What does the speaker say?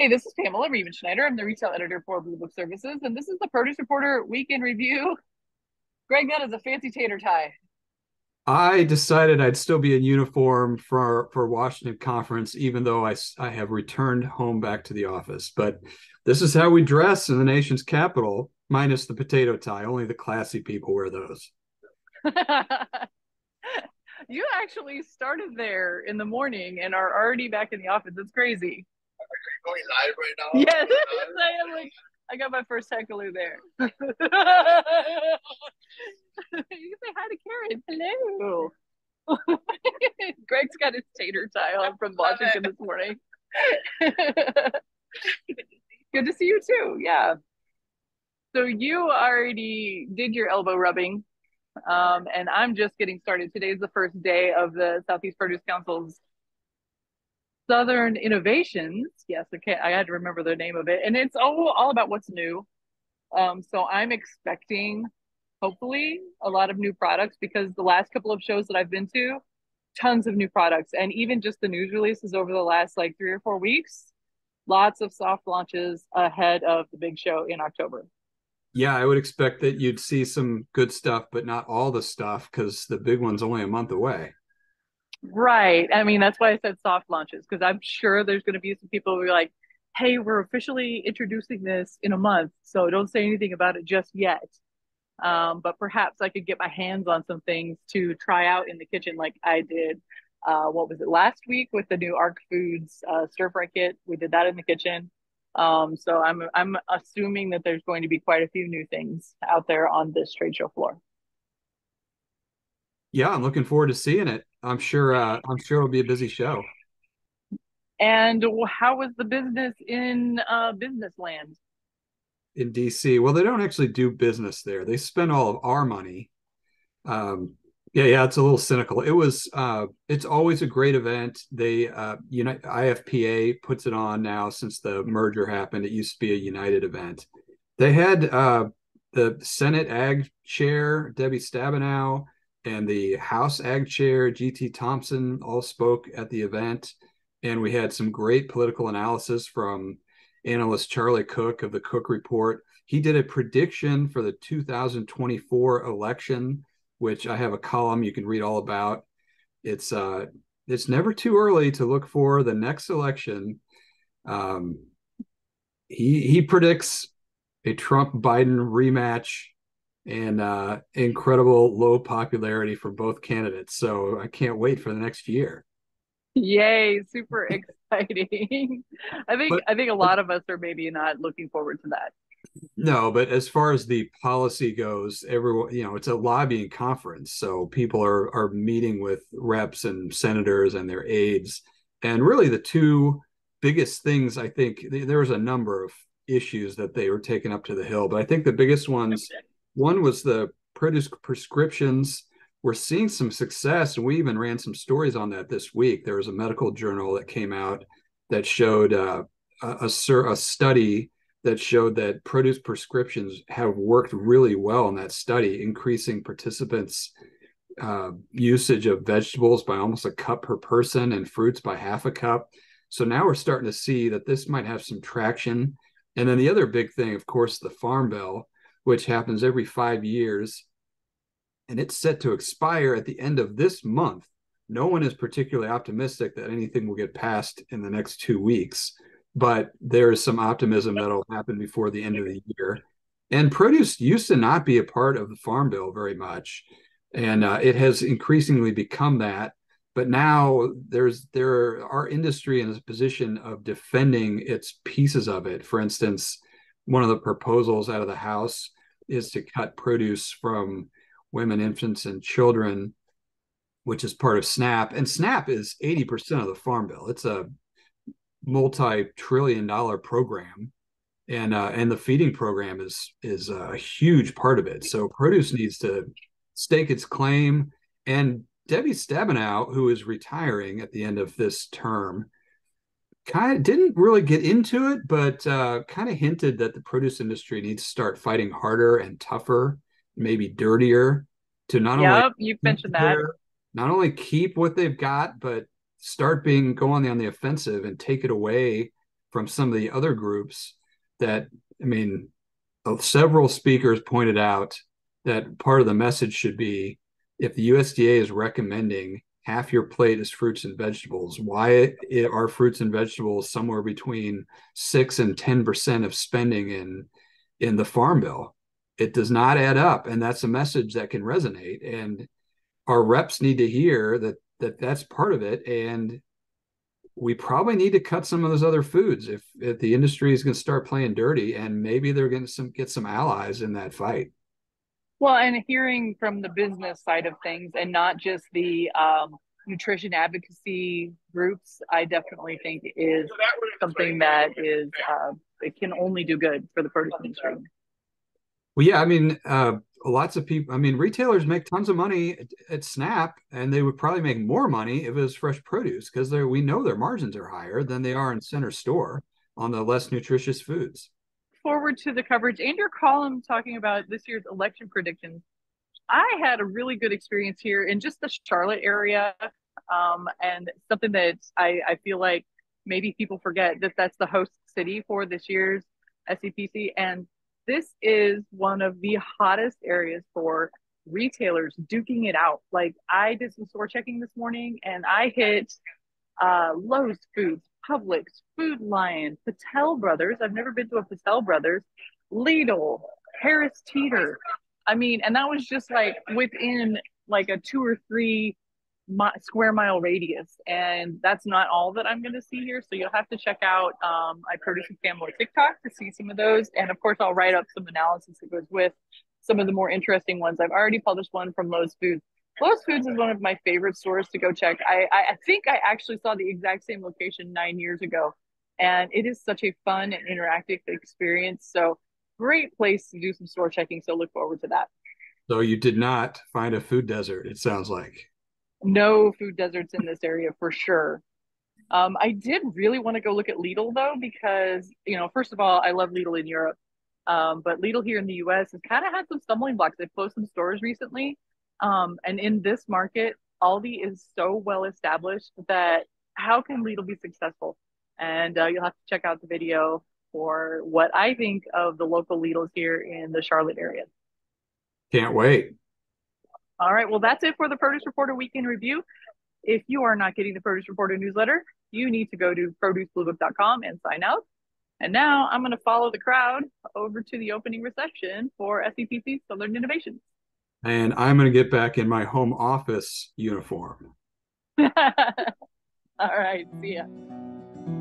Hey, this is Pamela Riemenschneider. I'm the retail editor for Blue Book Services, and this is the Produce Reporter Week in Review. Greg, that is a fancy tater tie. I decided I'd still be in uniform for Washington Conference, even though I have returned home back to the office. But this is how we dress in the nation's capital, minus the potato tie. Only the classy people wear those. You actually started there in the morning and are already back in the office. It's crazy. Are you going live right now? Yes, I am. Like, I got my first heckaloo there. You say hi to Karen. Hello. Greg's got his tater tie on from Washington this morning. Good to see you too. Yeah. So you already did your elbow rubbing, and I'm just getting started. Today is the first day of the Southeast Produce Council's Southern Innovations. Yes, okay, I had to remember the name of it. And it's all about what's new. So I'm expecting, hopefully, a lot of new products, because the last couple of shows that I've been to, tons of new products. And even just the news releases over the last like 3 or 4 weeks, lots of soft launches ahead of the big show in October. Yeah, I would expect that you'd see some good stuff, but not all the stuff, because the big one's only a month away. Right. I mean, that's why I said soft launches, because I'm sure there's going to be some people who are like, hey, we're officially introducing this in a month, so don't say anything about it just yet. But perhaps I could get my hands on some things to try out in the kitchen, like I did, what was it, last week with the new Arc Foods stir-fry kit. We did that in the kitchen. So I'm assuming that there's going to be quite a few new things out there on this trade show floor. Yeah, I'm looking forward to seeing it. I'm sure it'll be a busy show. And how was the business in business land? In D.C.? Well, they don't actually do business there. They spend all of our money. Yeah, it's a little cynical. It was. It's always a great event. They, IFPA puts it on now since the merger happened. It used to be a United event. They had the Senate Ag Chair, Debbie Stabenow, and the House Ag Chair, G.T. Thompson, all spoke at the event. And we had some great political analysis from analyst Charlie Cook of the Cook Report. He did a prediction for the 2024 election, which I have a column you can read all about. It's never too early to look for the next election. He predicts a Trump-Biden rematch and incredible low popularity for both candidates. So I can't wait for the next year. Yay, super exciting. I think a lot of us are maybe not looking forward to that. No, but as far as the policy goes, everyone, it's a lobbying conference. So people are meeting with reps and senators and their aides. And really the two biggest things, I think, there was a number of issues that they were taking up to the Hill, but I think the biggest ones, one was the produce prescriptions. We're seeing some success, and we even ran some stories on that this week. There was a medical journal that came out that showed a study that showed that produce prescriptions have worked really well in that study, increasing participants' usage of vegetables by almost a cup per person and fruits by half a cup. So now we're starting to see that this might have some traction. And then the other big thing, of course, the Farm Bill, which happens every 5 years, and it's set to expire at the end of this month. No one is particularly optimistic that anything will get passed in the next 2 weeks, but there is some optimism that'll happen before the end of the year. And produce used to not be a part of the Farm Bill very much, and it has increasingly become that. But now our industry is in a position of defending its pieces of it. For instance, one of the proposals out of the House is to cut produce from women, infants, and children, which is part of SNAP. And SNAP is 80% of the Farm Bill. It's a multi-trillion-dollar program, and the feeding program is a huge part of it. So produce needs to stake its claim. And Debbie Stabenow, who is retiring at the end of this term, kind of didn't really get into it, but kind of hinted that the produce industry needs to start fighting harder and tougher, maybe dirtier, to not only keep what they've got, but start going on the offensive and take it away from some of the other groups that, I mean, several speakers pointed out that part of the message should be, if the USDA is recommending half your plate is fruits and vegetables, why are fruits and vegetables somewhere between 6 and 10% of spending in the Farm Bill? It does not add up, and that's a message that can resonate. And our reps need to hear that that's part of it, and we probably need to cut some of those other foods if the industry is going to start playing dirty, and maybe they're going to get some allies in that fight. Well, and hearing from the business side of things and not just the nutrition advocacy groups, I definitely think is something that is, it can only do good for the produce industry. Well, yeah, I mean, lots of people, I mean, retailers make tons of money at SNAP, and they would probably make more money if it was fresh produce, because we know their margins are higher than they are in center store on the less nutritious foods. Forward to the coverage and your column talking about this year's election predictions. I had a really good experience here in just the Charlotte area, and something that I feel like maybe people forget that that's the host city for this year's SEPC, and this is one of the hottest areas for retailers duking it out. Like, I did some store checking this morning, and I hit Lowe's Foods, Publix, Food Lion, Patel Brothers. I've never been to a Patel Brothers. Lidl, Harris Teeter. I mean, and that was just like within like a 2 or 3 square mile radius. And that's not all that I'm going to see here. So you'll have to check out I Produce with Pamela TikTok to see some of those. And of course, I'll write up some analysis that goes with some of the more interesting ones. I've already published one from Lowe's Foods. Lowe's Foods is one of my favorite stores to go check. I think I actually saw the exact same location 9 years ago, and it is such a fun and interactive experience. So great place to do some store checking. So look forward to that. So you did not find a food desert, it sounds like. No food deserts in this area for sure. I did really want to go look at Lidl though, because, you know, first of all, I love Lidl in Europe, but Lidl here in the U.S. has kind of had some stumbling blocks. They've closed some stores recently. And in this market, Aldi is so well established that how can Lidl be successful? And you'll have to check out the video for what I think of the local Lidls here in the Charlotte area. Can't wait. All right. Well, that's it for the Produce Reporter Week in Review. If you are not getting the Produce Reporter newsletter, you need to go to producebluebook.com and sign up. And now I'm going to follow the crowd over to the opening reception for SEPC Southern Innovations. And I'm going to get back in my home office uniform. All right. See ya.